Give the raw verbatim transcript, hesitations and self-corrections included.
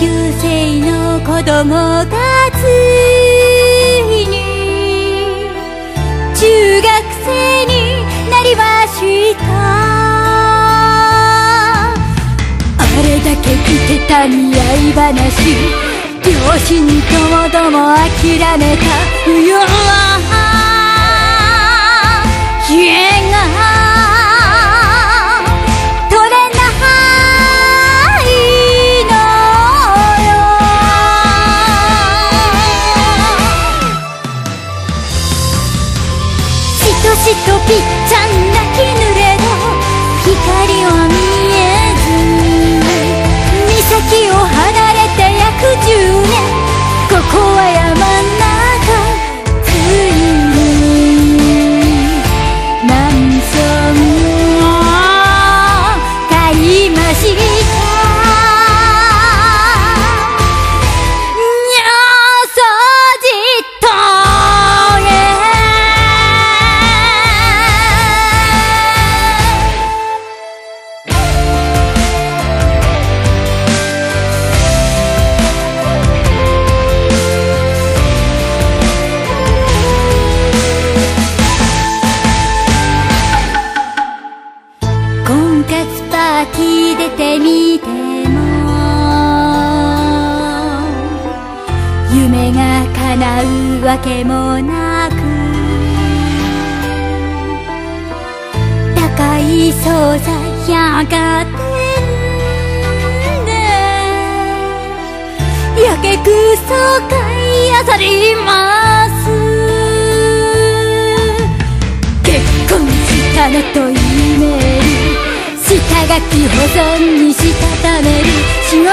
旧姓の子供たちに中学生になりました。あれだけ来てた見合い話、両親ともども諦めた冬は家が「ぴっちゃん泣き濡れど光は見えず」「岬を離れて約じゅうねん」「ここは山の中ついにマンションを買いました」わけもなく高い惣菜やがてでやけくそ買いあさります結婚したのとイメージ下書き保存にしたためるしわ